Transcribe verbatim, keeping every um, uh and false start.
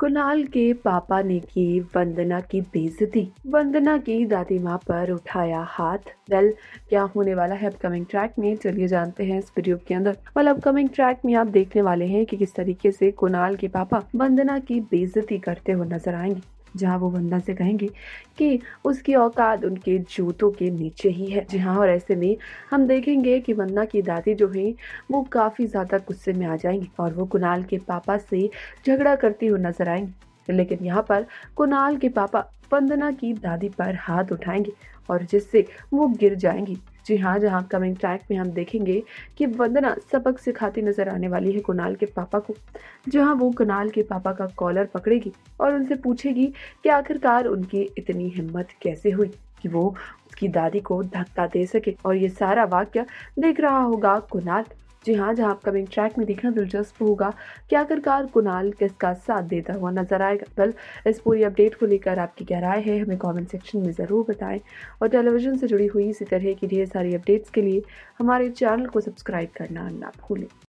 कुणाल के पापा ने की वंदना की बेइज्जती। वंदना की दादी माँ पर उठाया हाथ। वेल क्या होने वाला है अपकमिंग ट्रैक में, चलिए जानते हैं इस वीडियो के अंदर। वेल अपकमिंग ट्रैक में आप देखने वाले हैं कि किस तरीके से कुणाल के पापा वंदना की बेइज्जती करते हुए नजर आएंगे, जहाँ वो वंदना से कहेंगे कि उसकी औकात उनके जूतों के नीचे ही है। जी हाँ, और ऐसे में हम देखेंगे कि वंदना की दादी जो है वो काफ़ी ज़्यादा गुस्से में आ जाएंगी और वो कुणाल के पापा से झगड़ा करती हुई नजर आएंगी। लेकिन यहाँ पर कुणाल के पापा वंदना की दादी पर हाथ उठाएंगे और जिससे वो गिर जाएंगी। जी हाँ, जहाँ कमिंग ट्रैक में हम देखेंगे कि वंदना सबक सिखाती नजर आने वाली है कुणाल के पापा को, जहाँ वो कुणाल के पापा का कॉलर पकड़ेगी और उनसे पूछेगी कि आखिरकार उनकी इतनी हिम्मत कैसे हुई कि वो उसकी दादी को धक्का दे सके। और ये सारा वाक्य देख रहा होगा कुणाल। जी हाँ, जहाँ अपकमिंग ट्रैक में देखना दिलचस्प होगा कि आखिरकार कुणाल किसका साथ देता हुआ नजर आएगा। वेल इस पूरी अपडेट को लेकर आपकी क्या राय है हमें कमेंट सेक्शन में ज़रूर बताएं, और टेलीविजन से जुड़ी हुई इसी तरह की ढेर सारी अपडेट्स के लिए हमारे चैनल को सब्सक्राइब करना ना भूलें।